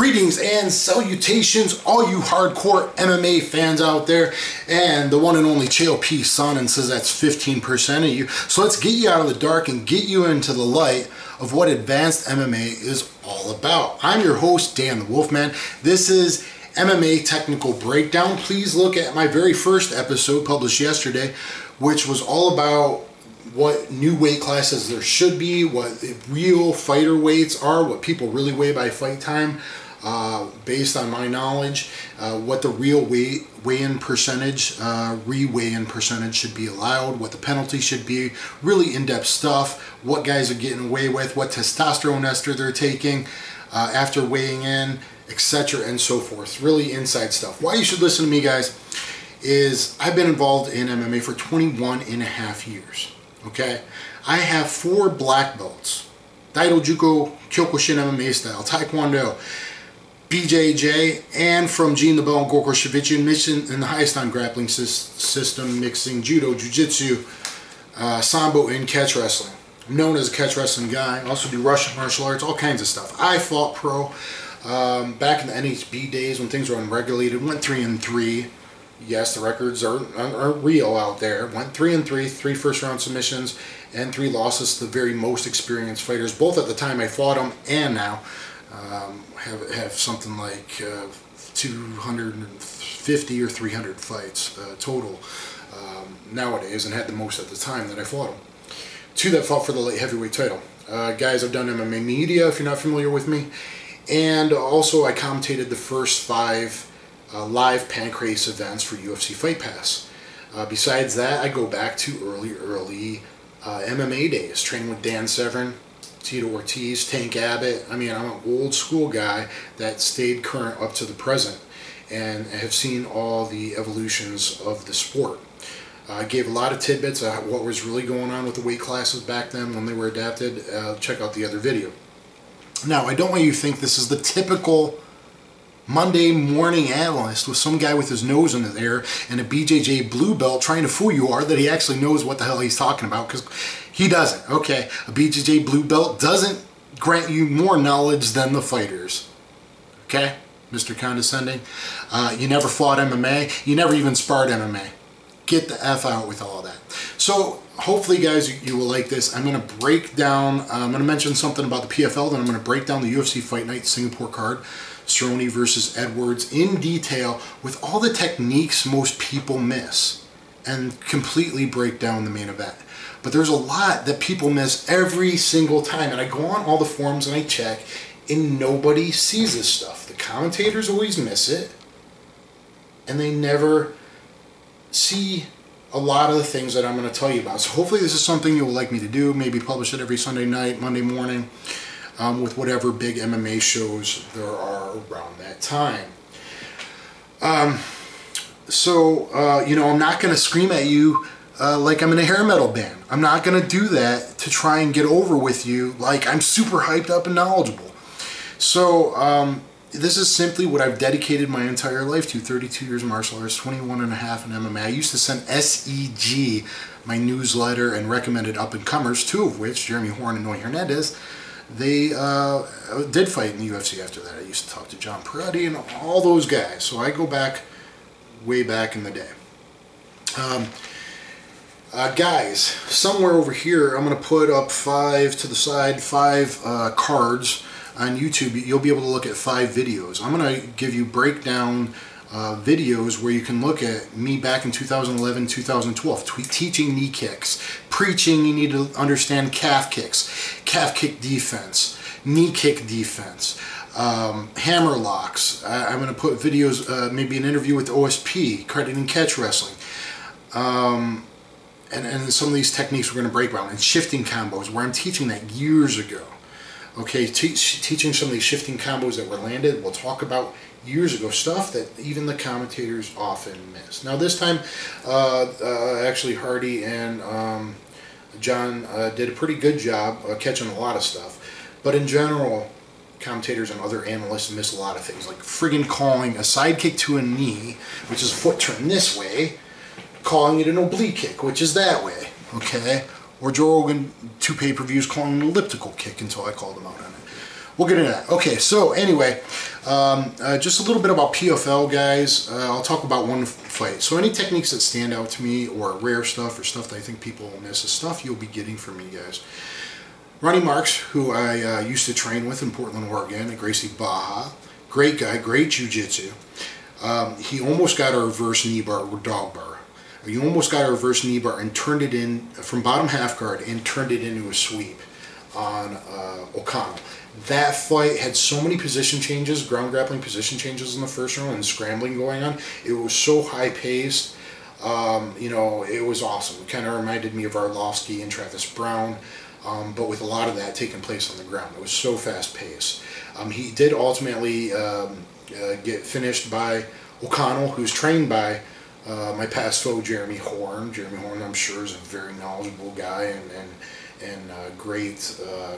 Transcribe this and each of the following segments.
Greetings and salutations, all you hardcore MMA fans out there. And the one and only Chael P. Sonnen says that's 15% of you. So let's get you out of the dark and get you into the light of what advanced MMA is all about. I'm your host, Dan The Wolfman. This is MMA Technical Breakdown. Please look at my very first episode published yesterday, which was all about what new weight classes there should be, what real fighter weights are, what people really weigh by fight time, based on my knowledge, what the real weigh-in percentage, re-weigh-in percentage should be allowed, what the penalty should be, really in-depth stuff, what guys are getting away with, what testosterone ester they're taking after weighing in, etc. and so forth. Really inside stuff. Why you should listen to me, guys, is I've been involved in MMA for 21 and a half years. Okay, I have 4 black belts: Daidojuku, Kyokushin MMA style, Taekwondo, BJJ, and from Gene LeBel and Gorkoshevich in the highest on grappling system, mixing Judo, Jiu-Jitsu, Sambo, and catch wrestling. I'm known as a catch wrestling guy. I also do Russian martial arts, all kinds of stuff. I fought pro back in the NHB days when things were unregulated. Went 3-3. Yes, the records are real out there. Went 3-3, 3 first-round submissions, and 3 losses to the very most experienced fighters. Both at the time I fought them, and now have something like 250 or 300 fights total nowadays, and had the most at the time that I fought them. 2 that fought for the light heavyweight title. Guys, I've done MMA media, if you're not familiar with me, and also I commentated the first 5. Live Pancrase events for UFC Fight Pass. Besides that, I go back to early MMA days, training with Dan Severn, Tito Ortiz, Tank Abbott. I mean, I'm an old school guy that stayed current up to the present and have seen all the evolutions of the sport. I gave a lot of tidbits of what was really going on with the weight classes back then when they were adapted. Check out the other video. Now, I don't want you to think this is the typical Monday morning analyst with some guy with his nose in the air and a BJJ blue belt trying to fool you that he actually knows what the hell he's talking about, because he doesn't. Okay, a BJJ blue belt doesn't grant you more knowledge than the fighters. Okay, Mr. Condescending. You never fought MMA. You never even sparred MMA. Get the F out with all that. So hopefully, guys, you will like this. I'm going to break down, I'm going to mention something about the PFL, then I'm going to break down the UFC Fight Night Singapore card, Cerrone versus Edwards, in detail with all the techniques most people miss, and completely break down the main event. But there's a lot that people miss every single time, and I go on all the forums and I check, and nobody sees this stuff. The commentators always miss it, and they never see a lot of the things that I'm going to tell you about. So hopefully this is something you'll like me to do, maybe publish it every Sunday night, Monday morning, with whatever big MMA shows there are around that time. You know, I'm not going to scream at you like I'm in a hair metal band. I'm not going to do that to try and get over with you like I'm super hyped up and knowledgeable. So, this is simply what I've dedicated my entire life to. 32 years of martial arts, 21 and a half in MMA. I used to send SEG, my newsletter, and recommended up-and-comers, 2 of which, Jeremy Horn and Noah Hernandez, they did fight in the UFC after that. I used to talk to John Peretti and all those guys. So I go back, way back in the day. Guys, somewhere over here, I'm going to put up 5 to the side, 5 cards on YouTube. You'll be able to look at 5 videos. I'm going to give you breakdown videos where you can look at me back in 2011, 2012, teaching knee kicks, preaching you need to understand calf kicks, calf kick defense, knee kick defense, hammer locks. I'm going to put videos, maybe an interview with OSP, crediting catch wrestling, and some of these techniques we're going to break down, and shifting combos where I'm teaching that years ago. Okay, teaching some of these shifting combos that were landed. We'll talk about years ago stuff that even the commentators often miss. Now this time, actually Hardy and John did a pretty good job catching a lot of stuff. But in general, commentators and other analysts miss a lot of things, like friggin' calling a side kick to a knee, which is a foot turn this way, calling it an oblique kick, which is that way. Okay. Or Joe Rogan, 2 pay-per-views, calling an elliptical kick until I called him out on it. We'll get into that. Okay, so anyway, Just a little bit about PFL, guys. I'll talk about one fight. So any techniques that stand out to me, or rare stuff, or stuff that I think people will miss, is stuff you'll be getting from me, guys. Ronnie Marks, who I used to train with in Portland, Oregon, at Gracie Barra. Great guy, great jiu-jitsu. He almost got a reverse knee bar or dog bar. He almost got a reverse knee bar and turned it in from bottom half guard and turned it into a sweep on Okano. That fight had so many position changes, ground grappling position changes in the first round and scrambling going on. It was so high paced. You know, it was awesome. It kind of reminded me of Arlovsky and Travis Browne, but with a lot of that taking place on the ground. It was so fast paced. He did ultimately get finished by Okano, who's trained by my past foe, Jeremy Horn. Jeremy Horn, I'm sure, is a very knowledgeable guy and a great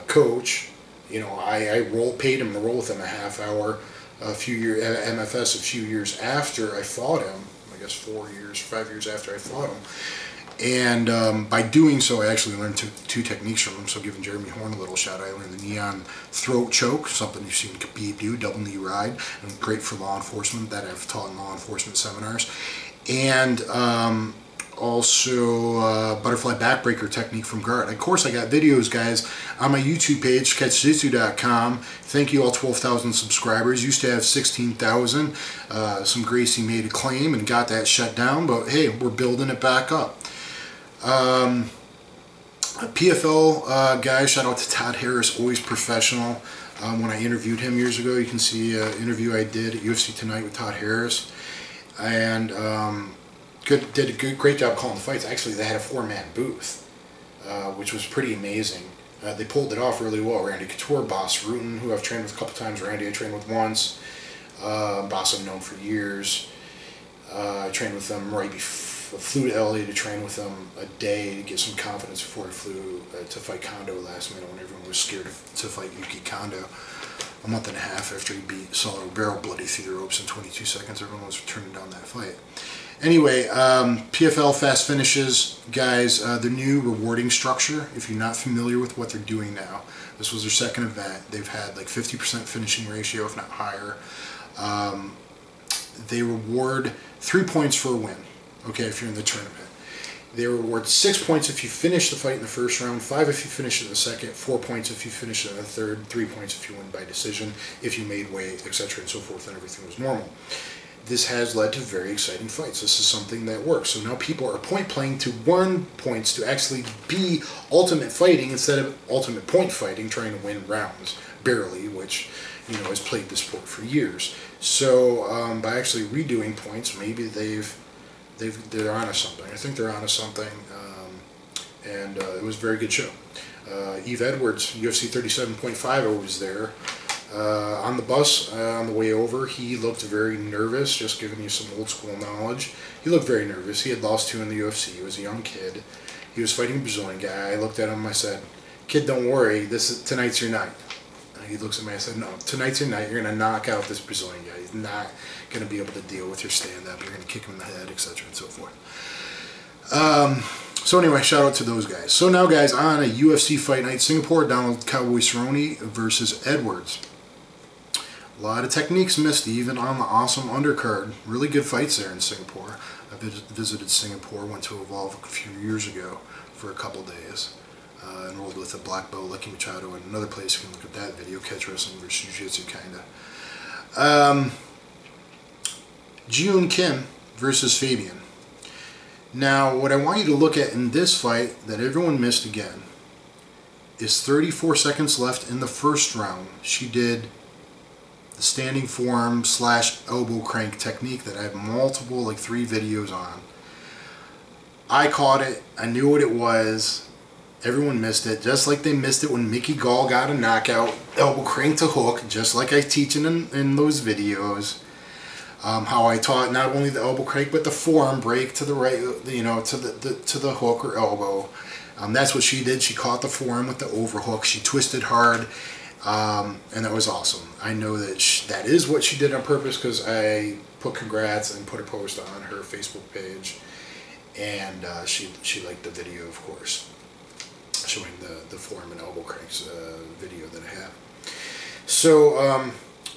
coach. You know, I paid him to roll with him a half hour, MFS a few years after I fought him. I guess 5 years after I fought him. And by doing so, I actually learned two techniques from him. So giving Jeremy Horn a little shout, I learned the neon throat choke, something you've seen Khabib do, double knee ride, and great for law enforcement, that I've taught in law enforcement seminars. And also butterfly backbreaker technique from guard. Of course, I got videos, guys, on my YouTube page, catchjitsu.com. Thank you all 12,000 subscribers. Used to have 16,000. Some Gracie made a claim and got that shut down, but hey, we're building it back up. PFL guys, shout out to Todd Harris, always professional. When I interviewed him years ago, you can see an interview I did at UFC Tonight with Todd Harris. And did a great job calling the fights. Actually, they had a four-man booth, which was pretty amazing. They pulled it off really well. Randy Couture, Boss Rutan, who I've trained with a couple times. Randy I trained with once. Boss I've known for years. I trained with them right before. Flew to LA to train with them a day to get some confidence before I flew to fight Kondo last minute when everyone was scared to fight Yuki Kondo. A month and a half after he beat Solo Barrel bloody through the ropes in 22 seconds, everyone was turning down that fight. Anyway, PFL fast finishes, guys, the new rewarding structure, if you're not familiar with what they're doing now. This was their second event. They've had like 50% finishing ratio, if not higher. They reward 3 points for a win. Okay, if you're in the tournament. They reward 6 points if you finish the fight in the first round, 5 if you finish it in the second, 4 points if you finish it in the third, 3 points if you win by decision, if you made weight, etc. and so forth, and everything was normal. This has led to very exciting fights. This is something that works. So now people are point playing to 1 points to actually be ultimate fighting instead of ultimate point fighting, trying to win rounds, barely, which, you know, has played the sport for years. So by actually redoing points, maybe they're onto something. I think they're onto something, and it was a very good show. Eve Edwards, UFC 37.5, I was there. On the bus, on the way over, he looked very nervous, just giving you some old school knowledge. He looked very nervous. He had lost 2 in the UFC. He was a young kid. He was fighting a Brazilian guy. I looked at him, I said, "Kid, don't worry, tonight's your night." And he looks at me, I said, "No, tonight's your night. You're going to knock out this Brazilian guy. He's not going to be able to deal with your stand-up. You're going to kick him in the head, etc. and so forth." So anyway, shout out to those guys. So now, guys, on a UFC Fight Night Singapore, Donald Cowboy Cerrone versus Edwards. A lot of techniques missed, even on the awesome undercard. Really good fights there in Singapore. I visited Singapore, went to Evolve a few years ago for a couple days. Enrolled with a black belt, Lucky Machado, and another place you can look at that video, catch wrestling versus jiu-jitsu, kind of. Jiun Kim versus Fabian. Now, what I want you to look at in this fight that everyone missed again is 34 seconds left in the first round. She did the standing forearm / elbow crank technique that I have multiple, like 3 videos on. I caught it. I knew what it was. Everyone missed it, just like they missed it when Mickey Gall got a knockout, elbow crank to hook, just like I teach in those videos. How I taught not only the elbow crank but the forearm break to the right, you know, to the hook or elbow. That's what she did. She caught the forearm with the overhook. She twisted hard, and that was awesome. I know that that is what she did on purpose because I put congrats and put a post on her Facebook page, and she liked the video, of course. Showing the forearm and elbow cranks video that I have. So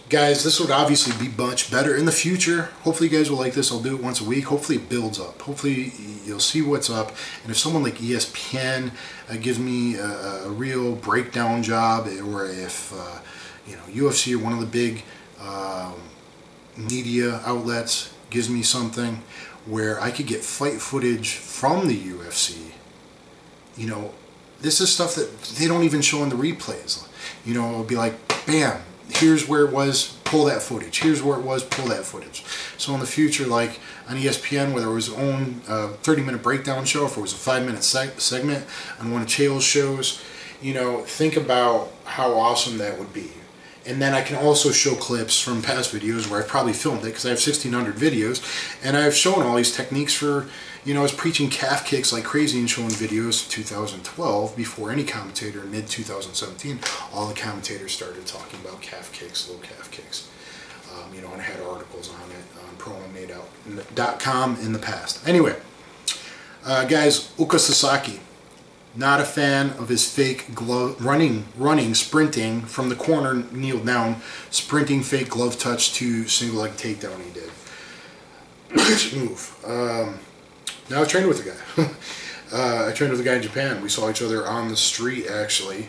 Guys, this would obviously be much better in the future. Hopefully you guys will like this. I'll do it once a week. Hopefully it builds up. Hopefully you'll see what's up. And if someone like ESPN gives me a real breakdown job, or if you know, UFC or one of the big media outlets gives me something where I could get fight footage from the UFC, you know, this is stuff that they don't even show in the replays. You know, it'll be like, bam, here's where it was, pull that footage. Here's where it was, pull that footage. So in the future, like on ESPN, whether it was its own 30-minute breakdown show, if it was a 5-minute segment on one of Chael's shows, you know, think about how awesome that would be. And then I can also show clips from past videos where I've probably filmed it, because I have 1,600 videos, and I've shown all these techniques for, you know, I was preaching calf kicks like crazy and showing videos 2012 before any commentator, mid-2017, all the commentators started talking about calf kicks, low calf kicks. You know, and I had articles on it on ProMMAMadeOut.com in the past. Anyway, guys, Uka Sasaki. Not a fan of his fake glove, sprinting from the corner, kneeled down, sprinting fake glove touch to single leg takedown he did. Move. Now I trained with the guy. I trained with the guy in Japan. We saw each other on the street, actually.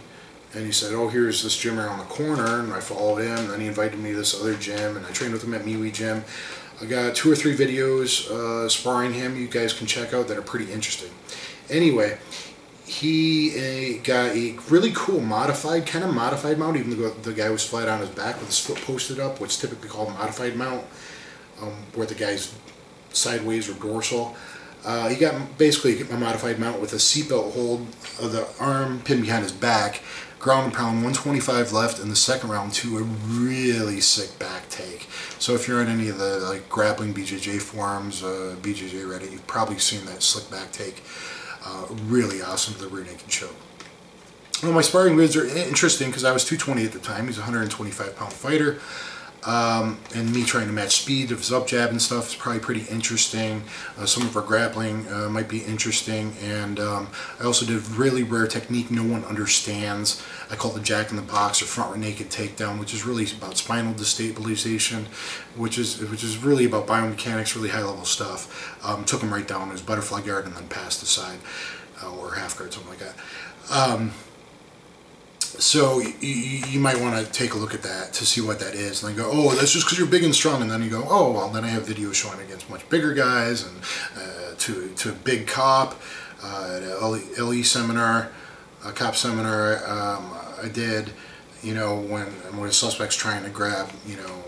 And he said, oh, here's this gym around the corner. And I followed him. And then he invited me to this other gym. And I trained with him at Miwi Gym. I got 2 or 3 videos sparring him you guys can check out that are pretty interesting. Anyway, he got a really cool modified, kind of modified mount, even though the guy was flat on his back with his foot posted up, what's typically called modified mount, where the guy's sideways or dorsal. He got basically a modified mount with a seatbelt hold of the arm pinned behind his back, ground and pound, 125 left in the second round to a really sick back take. So if you're on any of the like grappling BJJ forums, BJJ Reddit, you've probably seen that slick back take. Really awesome, the rear naked choke. Well, my sparring grids are interesting because I was 220 at the time. He's a 125-pound fighter. And me trying to match speed of his up jab and stuff is probably pretty interesting. Some of our grappling might be interesting. And I also did a really rare technique no one understands. I call it the jack in the box or front rear naked takedown, which is really about spinal destabilization, which is really about biomechanics, really high level stuff. Took him right down his butterfly guard and then passed aside or half guard, something like that. So you might want to take a look at that to see what that is. And then go, oh, that's just because you're big and strong. And then you go, oh, well, then I have videos showing against much bigger guys and to a big cop at an LE seminar, a cop seminar I did, you know, when a suspect's trying to grab, you know,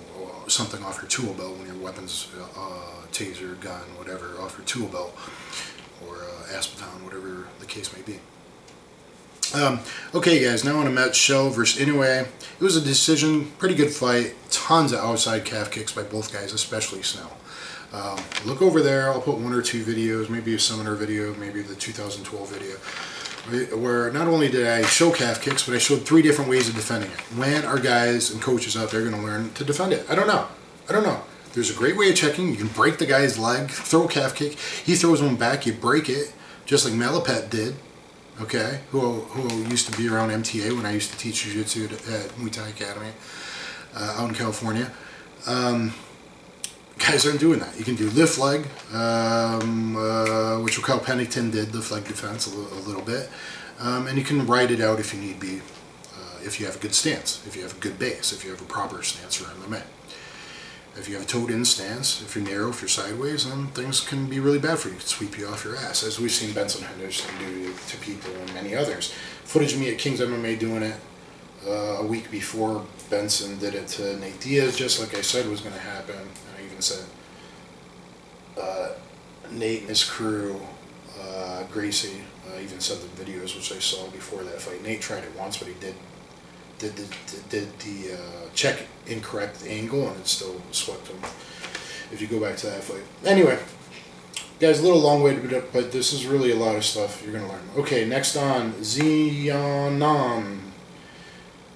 something off your tool belt, when your weapons, taser, gun, whatever, off your tool belt, or aspaton, whatever the case may be. Okay guys, now on a nutshell versus Inoue. It was a decision, pretty good fight, tons of outside calf kicks by both guys, especially Snell. Look over there, I'll put 1 or 2 videos, maybe a seminar video, maybe the 2012 video, where not only did I show calf kicks, but I showed 3 different ways of defending it. When are guys and coaches out there going to learn to defend it? I don't know. I don't know. There's a great way of checking. You can break the guy's leg, throw a calf kick, he throws one back, you break it, just like Malapet did. Okay, who used to be around MTA when I used to teach jiu-jitsu at Muay Thai Academy out in California. Guys aren't doing that. You can do lift leg, which Raquel Pennington did, lift leg defense a little bit, and you can ride it out if you need be, if you have a good stance, if you have a good base, if you have a proper stance for MMA. If you have a toed-in stance, if you're narrow, if you're sideways, then things can be really bad for you. It can sweep you off your ass, as we've seen Benson Henderson do to people and many others. Footage of me at Kings MMA doing it a week before Benson did it to Nate Diaz, just like I said was going to happen. And I even said Nate and his crew, Gracie, I even said the videos which I saw before that fight. Nate tried it once, but he did the check incorrect angle, and it still swept him if you go back to that fight. Anyway, guys, a little long way to put up, but this is really a lot of stuff you're going to learn. Okay, next on, Zeonon.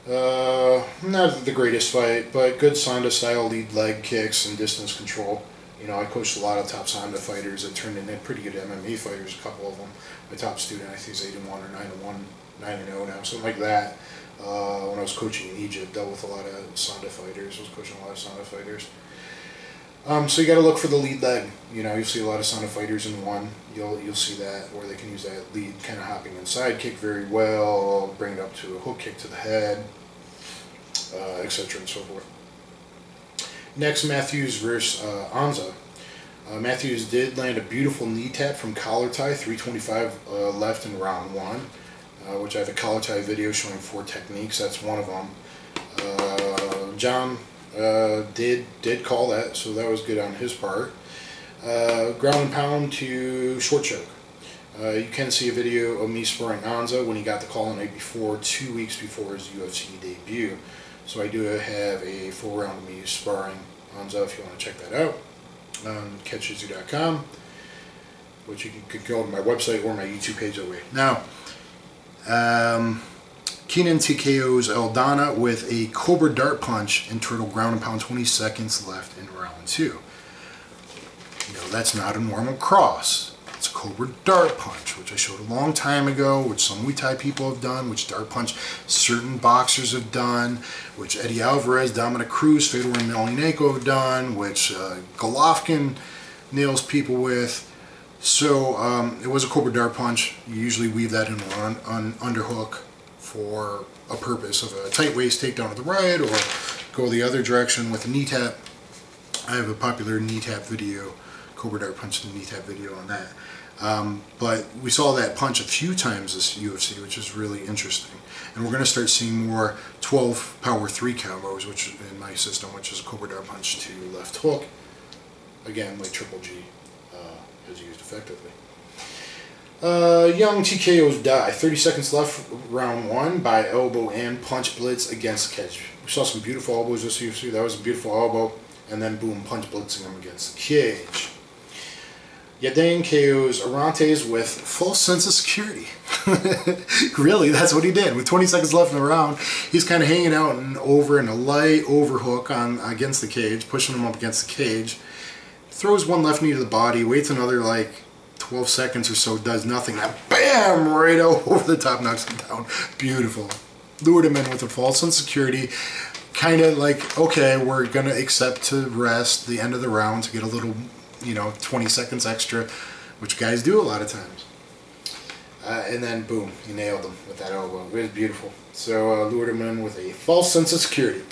Not the greatest fight, but good Sanda style lead leg kicks and distance control. You know, I coached a lot of top Sanda fighters that turned into pretty good MMA fighters, a couple of them. My top student, I think he's 8-1 or 9-1, 9-0 now, something like that. When I was coaching in Egypt, dealt with a lot of Sanda fighters, was coaching a lot of Sanda fighters. So you got to look for the lead leg. You know, you'll see a lot of Sanda fighters in one. You'll see that, or they can use that lead kind of hopping inside kick very well, bring it up to a hook kick to the head, etc. and so forth. Next, Matthews versus Anza. Matthews did land a beautiful knee tap from collar tie, 325 left in round one, which I have a collar tie video showing 4 techniques. That's one of them. John did call that, so that was good on his part. Ground and pound to short choke. You can see a video of me sparring Anza when he got the call the night before, 2 weeks before his UFC debut. So I do have a full round of me sparring Anza if you want to check that out on catchizu.com, which you could go to my website or my YouTube page away. Now, Keenan TKO's Aldana with a Cobra Dart Punch and Turtle ground and pound, 20 seconds left in round 2. No, that's not a normal cross. It's a Cobra Dart Punch, which I showed a long time ago, which some Muay Thai people have done, which Dart Punch certain boxers have done, which Eddie Alvarez, Dominic Cruz, Fedor Emelianenko have done, which Golovkin nails people with. So it was a Cobra Dart Punch. You usually weave that in an underhook for a purpose of a tight waist takedown to the right, or go the other direction with a knee tap. I have a popular knee tap video, Cobra Dart Punch and knee tap video on that. But we saw that punch a few times this UFC, which is really interesting. And we're going to start seeing more 12 power 3 combos, which in my system, which is a Cobra Dart Punch to left hook. Again, like Triple G is used effectively. Young TKO's die, 30 seconds left round 1 by elbow and punch blitz against the cage. We saw some beautiful elbows this UFC. That was a beautiful elbow, and then boom, punch blitzing him against the cage. Yadang KO's Arantes with full sense of security. Really, that's what he did. With 20 seconds left in the round, he's kind of hanging out and over in a light overhook on against the cage, pushing him up against the cage. Throws one left knee to the body, waits another like 12 seconds or so, does nothing. Now, bam! Right over the top, knocks him down. Beautiful. Lured him in with a false insecurity. Kind of like, okay, we're going to accept to rest the end of the round to get a little, you know, 20 seconds extra, which guys do a lot of times. And then, boom, he nailed him with that elbow. It was beautiful. So, lured him in with a false sense of security.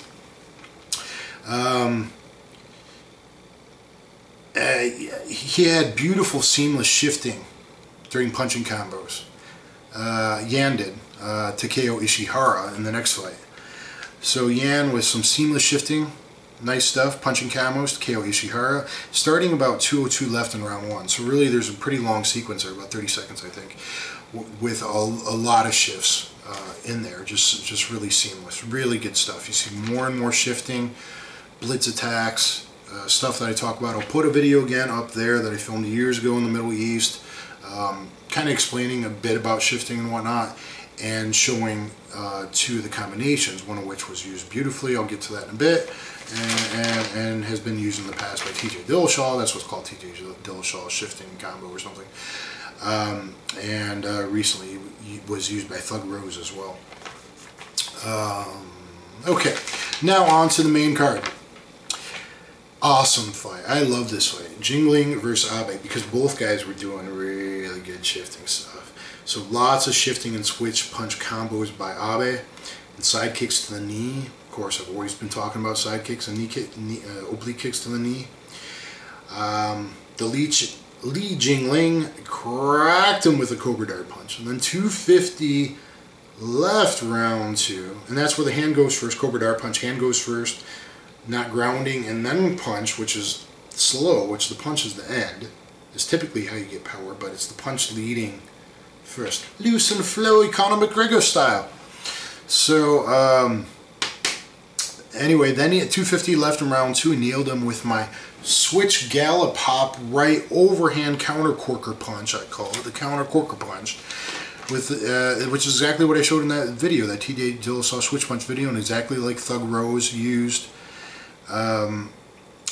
He had beautiful seamless shifting during punching combos. Yan did to Keo Ishihara in the next fight. So Yan with some seamless shifting, nice stuff, punching combos to Keo Ishihara, starting about 2:02 left in round 1. So really there's a pretty long sequence there, about 30 seconds I think, with a lot of shifts in there, just really seamless, really good stuff. You see more and more shifting, blitz attacks, stuff that I talk about. I'll put a video again up there that I filmed years ago in the Middle East, kind of explaining a bit about shifting and whatnot, and showing 2 of the combinations, one of which was used beautifully. I'll get to that in a bit, and has been used in the past by TJ Dillashaw. That's what's called TJ Dillashaw shifting combo or something, and recently was used by Thug Rose as well. Okay, now on to the main card. Awesome fight. I love this fight. Jingling versus Abe, because both guys were doing really good shifting stuff. So lots of shifting and switch punch combos by Abe, and side kicks to the knee. Of course, I've always been talking about side kicks and oblique kicks to the knee. The Li Jingling cracked him with a Cobra Dart Punch, and then 2:50 left round 2, and that's where the hand goes first. Cobra Dart Punch, hand goes first. Not grounding and then punch, which is slow, which the punch is the end, is typically how you get power, but it's the punch leading first. Loose and flowy, Conor McGregor style. So, anyway, then he had 2:50 left in round 2, he nailed him with my switch gallop hop right overhand counter corker punch, I call it, the counter corker punch. Which is exactly what I showed in that video, that TJ Dillashaw switch punch video, and exactly like Thug Rose used.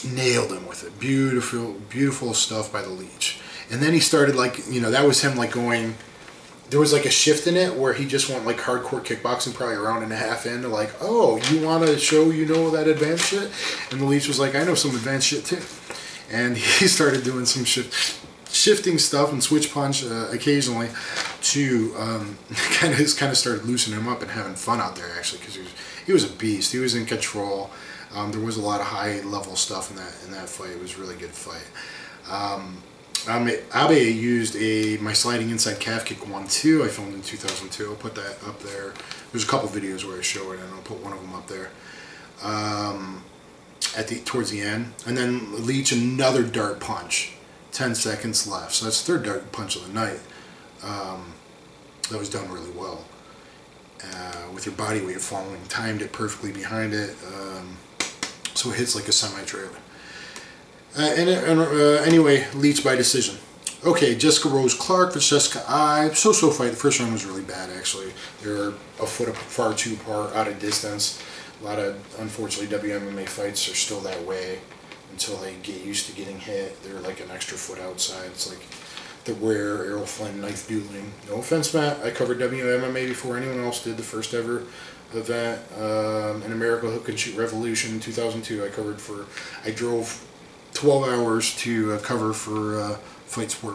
Nailed him with it. Beautiful stuff by the leech. And then he started, like, you know, that was him like going there was like a shift in it where he just went like hardcore kickboxing probably a round and a half in. They're like, oh, you want to show you know that advanced shit? And the Leech was like, I know some advanced shit too. And he started doing some shifting stuff and switch punch occasionally to kind of started loosening him up and having fun out there actually, because he was a beast. He was in control. There was a lot of high level stuff in that fight. It was a really good fight. Abe used my sliding inside calf kick 1-2. I filmed in 2002. I'll put that up there. There's a couple videos where I show it, and I'll put one of them up there towards the end. And then Leech, another dart punch, 10 seconds left. So that's the third dart punch of the night. That was done really well with your body weight following. Timed it perfectly behind it, so it hits like a semi-trailer. Anyway, Leech by decision. Okay, Jessica Rose Clark versus Jessica I. So-so fight. The first round was really bad, actually. They were a foot far too far out of distance. A lot of, unfortunately, WMMA fights are still that way until they get used to getting hit. They're like an extra foot outside. It's like the rare Errol Flynn knife dueling. No offense, Matt. I covered WMMA before anyone else did. The first ever event in America, Hook and Shoot Revolution in 2002. I drove 12 hours to cover for Fight Sport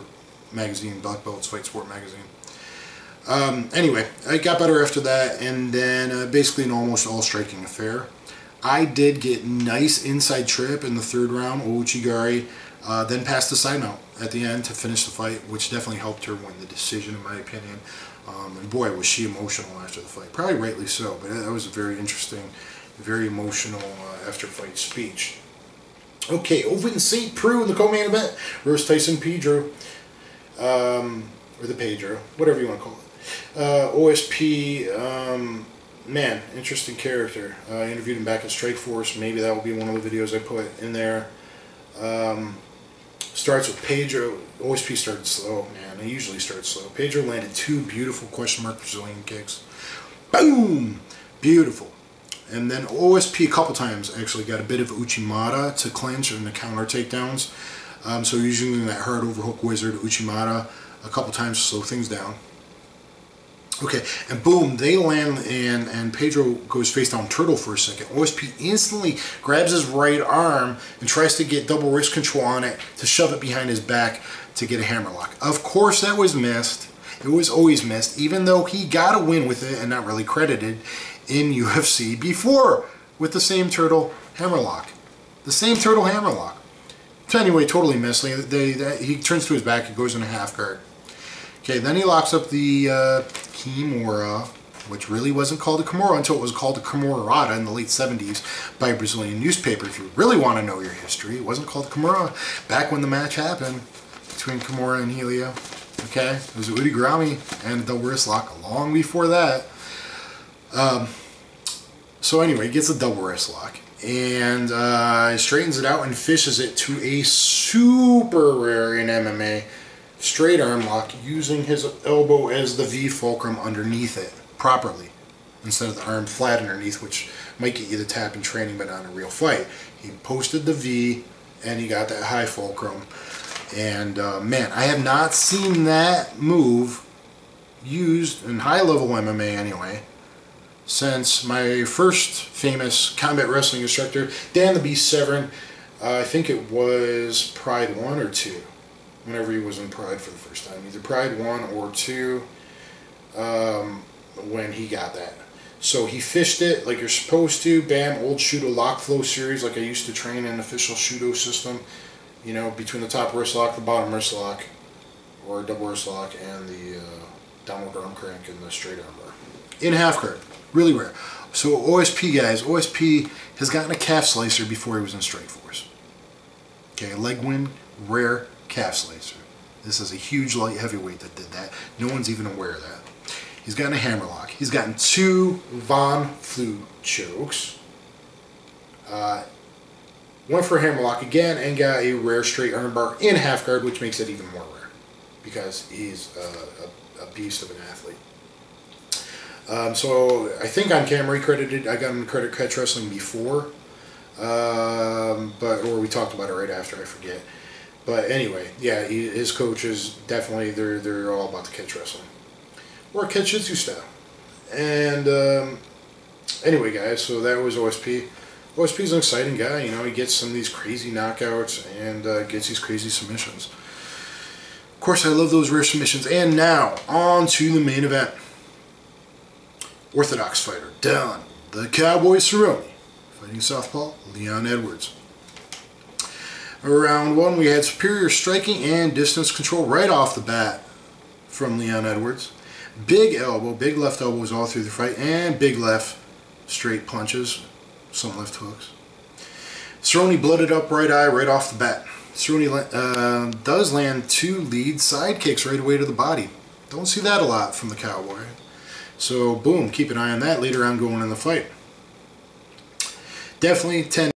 magazine, Black Belt's Fight Sport magazine. Anyway, I got better after that, and then basically an almost all-striking affair. I did get nice inside trip in the third round, Ouchigari, then passed the side mount at the end to finish the fight, which definitely helped her win the decision, in my opinion. And boy, was she emotional after the fight. Probably rightly so, but that was a very interesting, very emotional after-fight speech. Okay, over in St. Preux in the co-main event versus Tyson Pedro, or the Pedro, whatever you want to call it. OSP, man, interesting character. I interviewed him back at Strikeforce. Maybe that will be one of the videos I put in there. Starts with Pedro. OSP started slow, man. He usually starts slow. Pedro landed two beautiful question mark Brazilian kicks. Boom! Beautiful. And then OSP a couple times actually got a bit of Uchimata to clinch and the counter takedowns. So usually that hard overhook wizard Uchimata a couple times to slow things down. Okay, and boom, they land and Pedro goes face down turtle for a second. OSP instantly grabs his right arm and tries to get double wrist control on it to shove it behind his back to get a hammerlock. Of course that was missed. It was always missed, even though he got a win with it and not really credited in UFC before with the same turtle hammerlock. The same turtle hammerlock. So anyway, totally missed. He turns to his back and goes in a half guard. Okay, then he locks up the Kimura, which really wasn't called a Kimura until it was called a Kimurata in the late 70s by a Brazilian newspaper. If you really want to know your history, it wasn't called Kimura back when the match happened between Kimura and Helio. Okay, it was Urigrami and the wrist lock long before that. So anyway, he gets a double wrist lock and straightens it out and fishes it to a super rare in MMA straight arm lock using his elbow as the V fulcrum underneath it properly instead of the arm flat underneath, which might get you the tap in training but not in a real fight. He posted the V and he got that high fulcrum, and man, I have not seen that move used in high level MMA anyway since my first famous combat wrestling instructor, Dan Severn. I think it was Pride 1 or 2, whenever he was in Pride for the first time. Either Pride 1 or 2 when he got that. So he fished it like you're supposed to. Bam, old Shudo lock flow series like I used to train in official Shudo system. You know, between the top wrist lock, the bottom wrist lock, or double wrist lock, and the downward arm crank and the straight arm bar. In half guard. Really rare. So OSP, guys, OSP has gotten a calf slicer before he was in Strikeforce. Okay, leg win, rare calf slicer. This is a huge light heavyweight that did that. No one's even aware of that. He's gotten a hammerlock. He's gotten two Von Flue chokes. Went for a hammerlock again and got a rare straight armbar in half guard, which makes it even more rare because he's a beast of an athlete. So I think on camera he credited, I got him to credit catch wrestling before, or we talked about it right after, I forget. But anyway, yeah, his coaches definitely, they're all about the catch wrestling. or Kachitsu style. And anyway, guys, so that was OSP. OSP's an exciting guy, you know, he gets some of these crazy knockouts and gets these crazy submissions. Of course, I love those rare submissions. And now, on to the main event. Orthodox fighter, Dan the Cowboy Cerrone, fighting southpaw, Leon Edwards. Round one, we had superior striking and distance control right off the bat from Leon Edwards. Big elbow, big left elbows all through the fight, and big left straight punches, some left hooks. Cerrone blooded up right eye right off the bat. Cerrone does land two lead side kicks right away to the body. Don't see that a lot from the Cowboy. So, boom, keep an eye on that later on going in the fight. Definitely 10